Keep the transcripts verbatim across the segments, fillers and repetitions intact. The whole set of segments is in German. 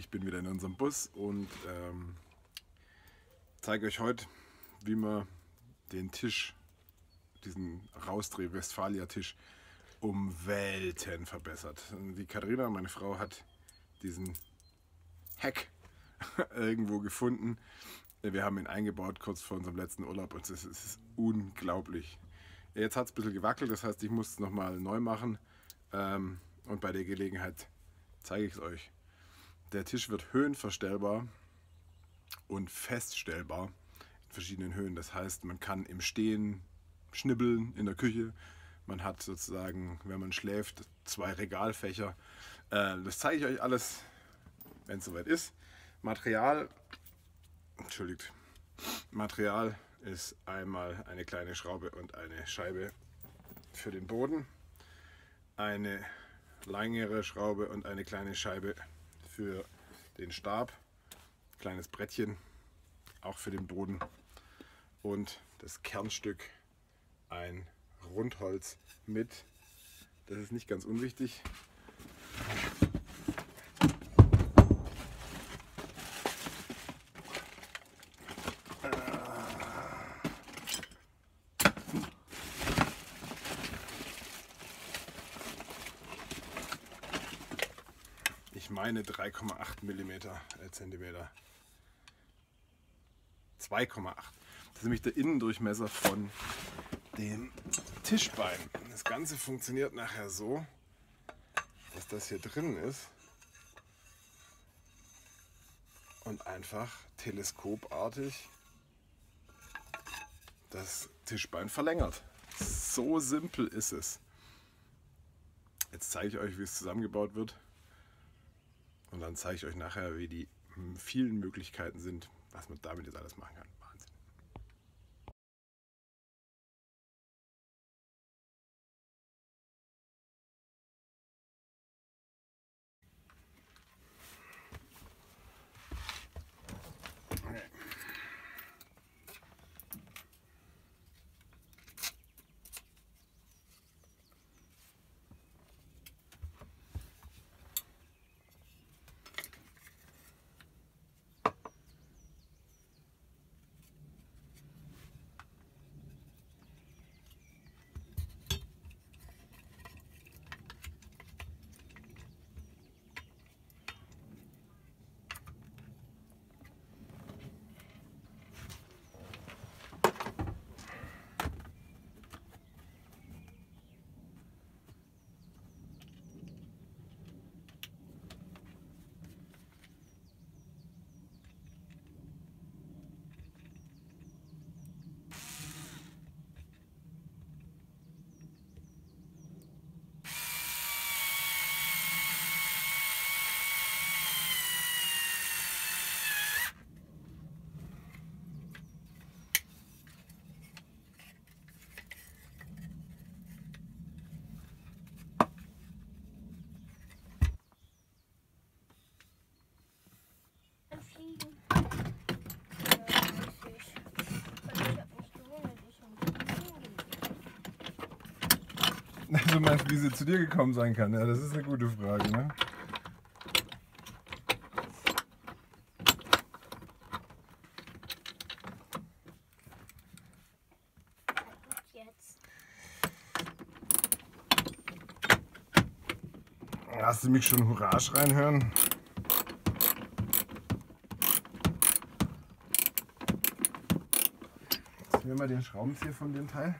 ich bin wieder in unserem Bus und ähm, zeige euch heute, wie man den Tisch, diesen Rausdreh Westfalia Tisch, um Welten verbessert. Die Katharina, meine Frau, hat diesen Hack irgendwo gefunden. Wir haben ihn eingebaut kurz vor unserem letzten Urlaub und es ist unglaublich. Jetzt hat es ein bisschen gewackelt, das heißt, ich muss es nochmal neu machen und bei der Gelegenheit zeige ich es euch. Der Tisch wird höhenverstellbar und feststellbar in verschiedenen Höhen. Das heißt, man kann im Stehen schnibbeln in der Küche. Man hat sozusagen, wenn man schläft, zwei Regalfächer. Das zeige ich euch alles, wenn es soweit ist. Material, entschuldigt, Material ist einmal eine kleine Schraube und eine Scheibe für den Boden, eine längere Schraube und eine kleine Scheibe für den Stab, kleines Brettchen, auch für den Boden und das Kernstück, ein Rundholz mit, das ist nicht ganz unwichtig, meine drei Komma acht Zentimeter, zwei Komma acht. Das ist nämlich der Innendurchmesser von dem Tischbein. Das Ganze funktioniert nachher so, dass das hier drin ist und einfach teleskopartig das Tischbein verlängert. So simpel ist es. Jetzt zeige ich euch, wie es zusammengebaut wird. Und dann zeige ich euch nachher, wie die vielen Möglichkeiten sind, was man damit jetzt alles machen kann. Wahnsinn. Okay. Also meinst du, wie sie zu dir gekommen sein kann? Ja, das ist eine gute Frage, ne? Jetzt. Hast du mich schon Hurra schreien hören? Jetzt nehmen wir den Schraubenzieher von dem Teil.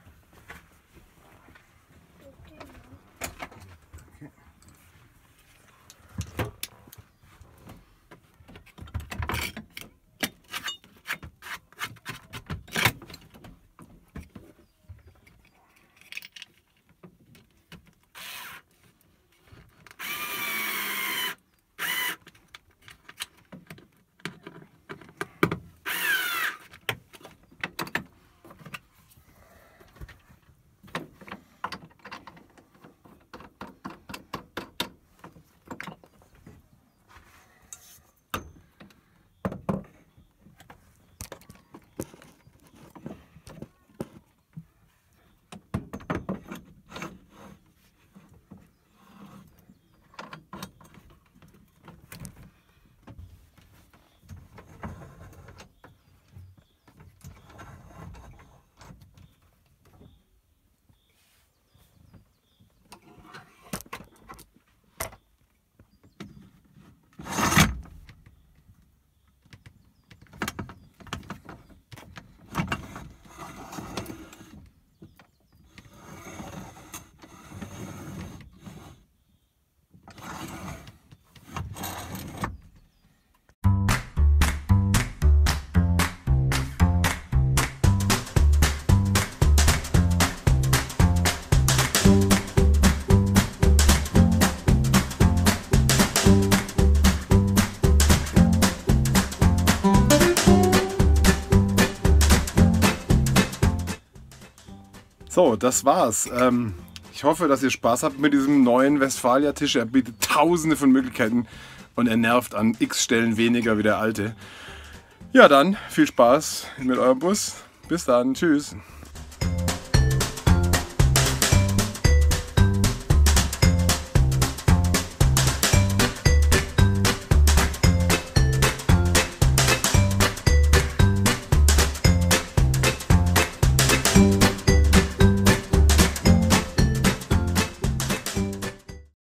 So, das war's. Ähm, ich hoffe, dass ihr Spaß habt mit diesem neuen Westfalia-Tisch. Er bietet tausende von Möglichkeiten und er nervt an x Stellen weniger wie der alte. Ja dann, viel Spaß mit eurem Bus. Bis dann, tschüss.